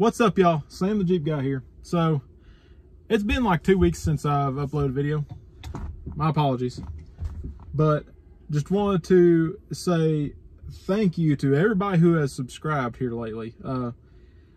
What's up, y'all? Sam the Jeep guy here. So it's been like 2 weeks since I've uploaded video. My apologies, but just wanted to say thank you to everybody who has subscribed here lately.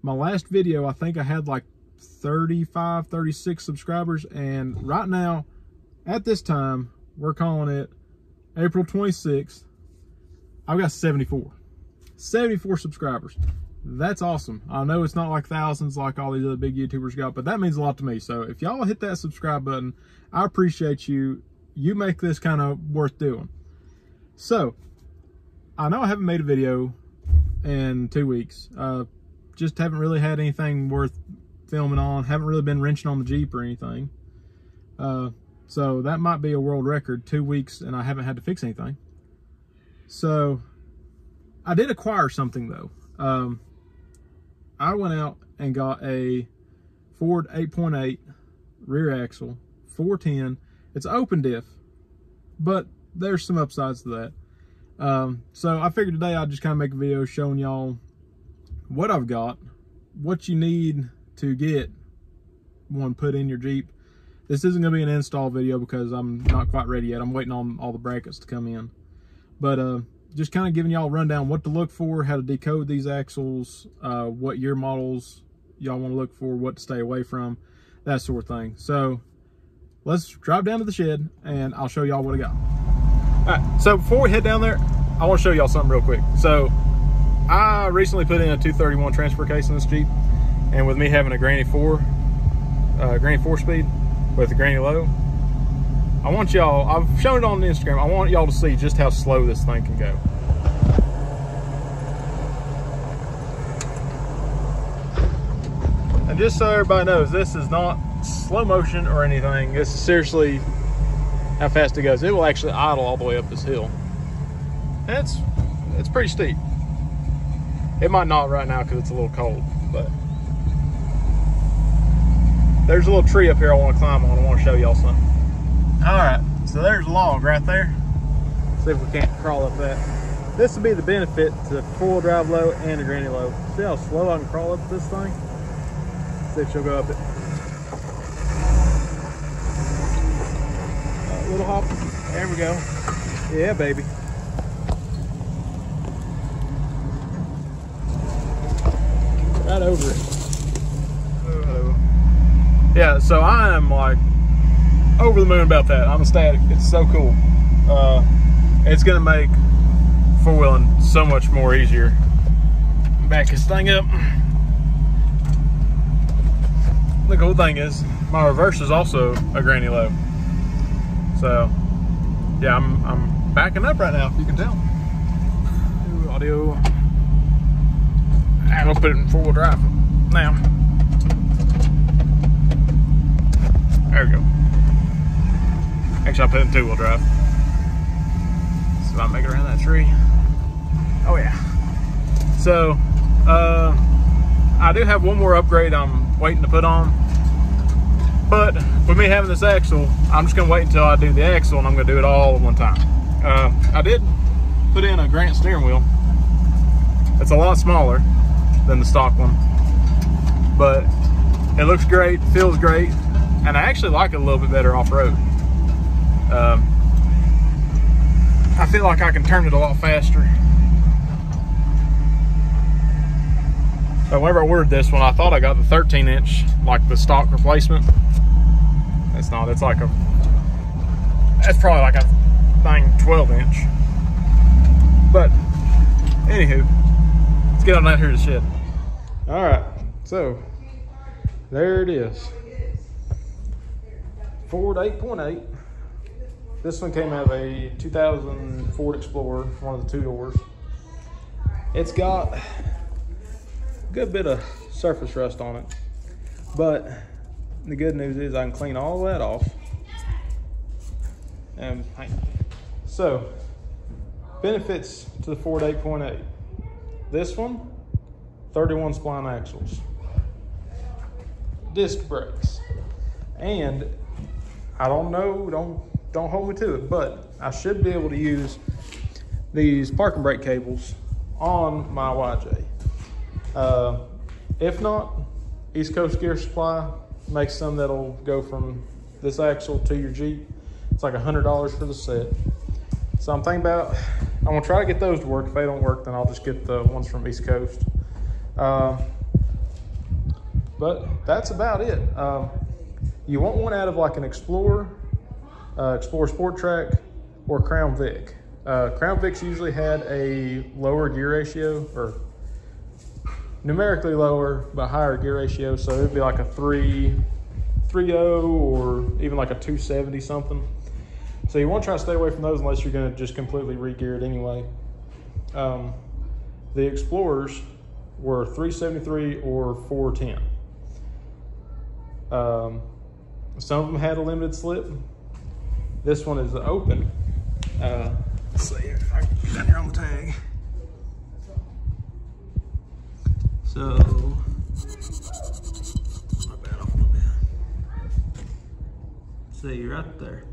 My last video, I think I had like 35, 36 subscribers, and right now at this time we're calling it April 26th. I've got 74 subscribers. That's awesome. I know it's not like thousands like all these other big YouTubers got, but that means a lot to me. So if y'all hit that subscribe button, I appreciate you. You make this kind of worth doing. So I know I haven't made a video in 2 weeks. Just haven't really had anything worth filming on. Haven't really been wrenching on the Jeep or anything. So that might be a world record, 2 weeks, and I haven't had to fix anything. So I did acquire something though. I went out and got a Ford 8.8 rear axle, 410. It's open diff, but there's some upsides to that. So I figured today I'd just kind of make a video showing y'all what I've got, what you need to get one put in your Jeep. This isn't going to be an install video because I'm not quite ready yet. I'm waiting on all the brackets to come in. But just kind of giving y'all a rundown, what to look for, how to decode these axles, what year models y'all want to look for, what to stay away from, that sort of thing. So let's drive down to the shed and I'll show y'all what I got. All right, so before we head down there, I want to show y'all something real quick. So I recently put in a 231 transfer case in this Jeep, and with me having a granny four speed with a granny low, I want y'all, I've shown it on Instagram, I want y'all to see just how slow this thing can go. And just so everybody knows, this is not slow motion or anything. This is seriously how fast it goes. It will actually idle all the way up this hill. And it's pretty steep. It might not right now because it's a little cold, but there's a little tree up here I want to climb on. I want to show y'all something. All right, so there's a log right there. See if we can't crawl up that. This would be the benefit to four-wheel drive low and a granny low. See how slow I can crawl up this thing? See if she'll go up it. Little hop, there we go. Yeah, baby. Right over it. Oh. Yeah, so I am like over the moon about that. I'm ecstatic. It's so cool. It's gonna make four-wheeling so much more easier. Back this thing up. The cool thing is my reverse is also a granny low. So yeah, I'm backing up right now, if you can tell. Ooh, audio. I'm gonna put it in four-wheel drive now. There we go. Actually, I put it in two-wheel drive. See if I make it around that tree. Oh yeah. So, I do have one more upgrade I'm waiting to put on. But with me having this axle, I'm just gonna wait until I do the axle, and I'm gonna do it all at one time. I did put in a Grant steering wheel. It's a lot smaller than the stock one, but it looks great, feels great, and I actually like it a little bit better off-road. I feel like I can turn it a lot faster. So whenever I ordered this one, I thought I got the 13-inch, like the stock replacement. That's not, it's like a, that's probably like a thing 12-inch. But anywho, let's get on out here to the shed. All right, so there it is. Ford 8.8. This one came out of a 2000 Ford Explorer, one of the two doors. It's got a good bit of surface rust on it, but the good news is I can clean all that off. And so, benefits to the Ford 8.8. This one, 31 spline axles, disc brakes, and I don't know, don't hold me to it, but I should be able to use these parking brake cables on my YJ. If not, East Coast Gear Supply makes some that'll go from this axle to your Jeep. It's like $100 for the set. So I'm thinking about, I'm gonna try to get those to work. If they don't work, then I'll just get the ones from East Coast. But that's about it. You want one out of like an Explorer, Explorer Sport Track, or Crown Vic. Crown Vic's usually had a lower gear ratio, or numerically lower, but higher gear ratio. So it'd be like a 3.0 or even like a 270 something. So you want to try to stay away from those unless you're going to just completely re-gear it anyway. The Explorers were 373 or 410. Some of them had a limited slip. This one is open. Let's see if I can get down here on the tag. So, pop that off a little bit. See, right there.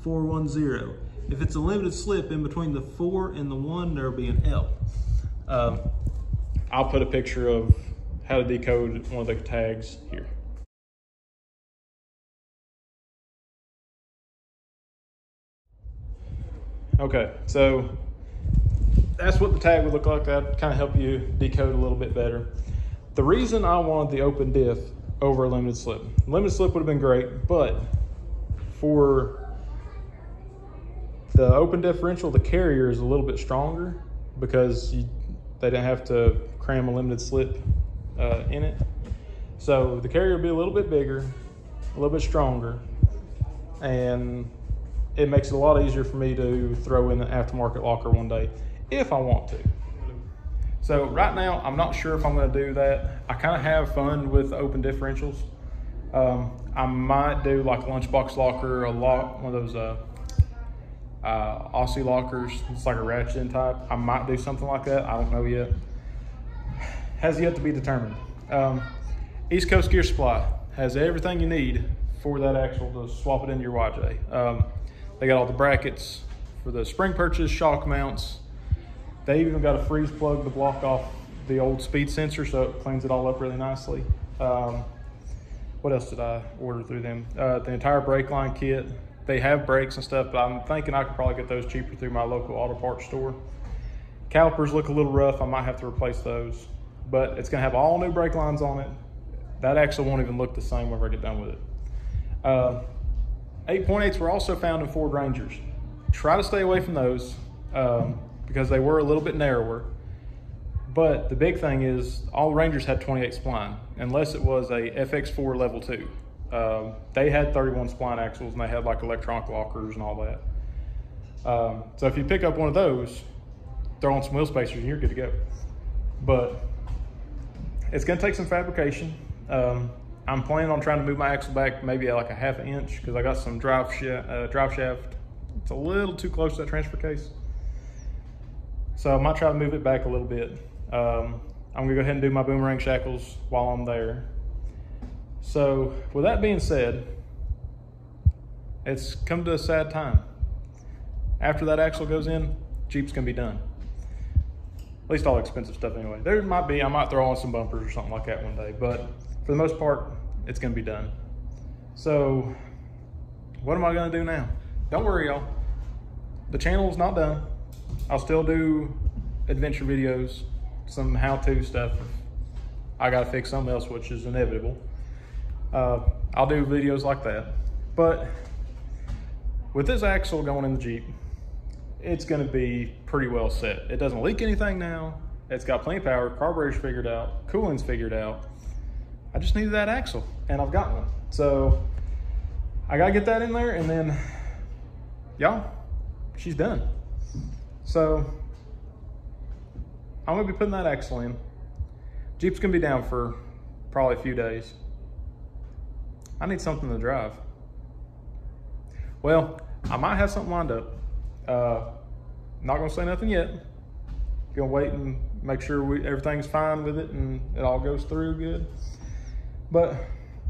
410. If it's a limited slip, in between the 4 and the 1, there'll be an L. I'll put a picture of how to decode one of the tags here. Okay, so that's what the tag would look like. That'd kind of help you decode a little bit better. The reason I wanted the open diff over a limited slip. Limited slip would have been great, but for the open differential, the carrier is a little bit stronger because they didn't have to cram a limited slip in it. So the carrier would be a little bit bigger, a little bit stronger, and it makes it a lot easier for me to throw in the aftermarket locker one day if I want to. So right now, I'm not sure if I'm gonna do that. I kind of have fun with open differentials. I might do like a lunchbox locker, one of those Aussie lockers. It's like a ratchet type. I might do something like that. I don't know yet. Has yet to be determined. East Coast Gear Supply has everything you need for that axle to swap it into your YJ. They got all the brackets for the spring perches, shock mounts. They even got a freeze plug to block off the old speed sensor, so it cleans it all up really nicely. What else did I order through them? The entire brake line kit. They have brakes and stuff, but I'm thinking I could probably get those cheaper through my local auto parts store. Calipers look a little rough. I might have to replace those, but it's gonna have all new brake lines on it. That axle won't even look the same whenever I get done with it. 8.8s were also found in Ford Rangers. Try to stay away from those because they were a little bit narrower. But the big thing is all Rangers had 28 spline, unless it was a FX4 level 2. They had 31 spline axles and they had like electronic lockers and all that. So if you pick up one of those, throw on some wheel spacers and you're good to go. But it's gonna take some fabrication. I'm planning on trying to move my axle back maybe like a half an inch because I got some drive shaft. It's a little too close to that transfer case. So I might try to move it back a little bit. I'm gonna go ahead and do my boomerang shackles while I'm there. So with that being said, it's come to a sad time. After that axle goes in, Jeep's gonna be done. At least all the expensive stuff anyway. There might be, I might throw on some bumpers or something like that one day, but for the most part, it's gonna be done. So what am I gonna do now? Don't worry, y'all. The channel's not done. I'll still do adventure videos, some how-to stuff. I gotta fix something else, which is inevitable. I'll do videos like that. But with this axle going in the Jeep, it's gonna be pretty well set. It doesn't leak anything now. It's got plenty of power, carburetor's figured out, cooling's figured out. I just needed that axle and I've got one. So I gotta get that in there and then y'all, she's done. So I'm gonna be putting that axle in. Jeep's gonna be down for probably a few days. I need something to drive. Well, I might have something lined up. Not gonna say nothing yet. Gonna wait and make sure everything's fine with it and it all goes through good. But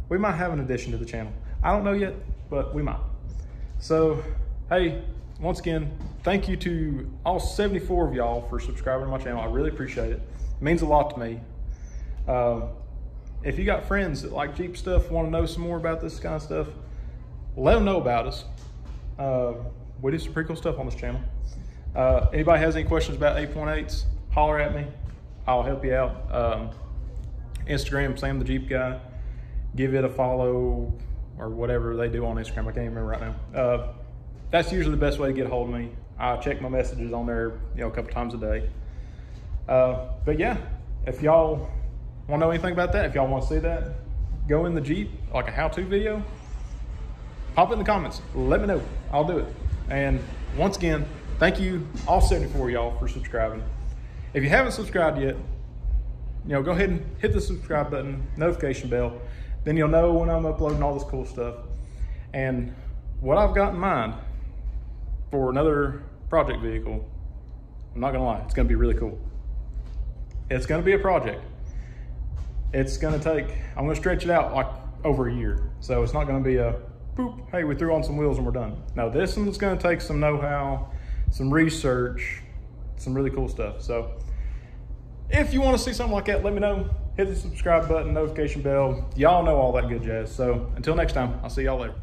we might have an addition to the channel. I don't know yet, but we might. So, hey, once again, thank you to all 74 of y'all for subscribing to my channel. I really appreciate it. It means a lot to me. If you got friends that like Jeep stuff, want to know some more about this kind of stuff, let them know about us. We do some pretty cool stuff on this channel. Anybody has any questions about 8.8s, holler at me. I'll help you out. Instagram, Sam The Jeep Guy. Give it a follow or whatever they do on Instagram. I can't even remember right now. That's usually the best way to get a hold of me. I check my messages on there, you know, a couple times a day. But yeah, if y'all want to know anything about that, if y'all want to see that, go in the Jeep, like a how-to video, pop it in the comments. Let me know. I'll do it. And once again, thank you, all 74 of y'all, for subscribing. If you haven't subscribed yet, you know, go ahead and hit the subscribe button, notification bell. Then you'll know when I'm uploading all this cool stuff. And what I've got in mind for another project vehicle, I'm not gonna lie, it's gonna be really cool. It's gonna be a project. It's gonna take, I'm gonna stretch it out like over a year. So it's not gonna be a boop, hey, we threw on some wheels and we're done. No, this one's gonna take some know-how, some research, some really cool stuff. So if you wanna see something like that, let me know. Hit the subscribe button, notification bell. Y'all know all that good jazz. So until next time, I'll see y'all later.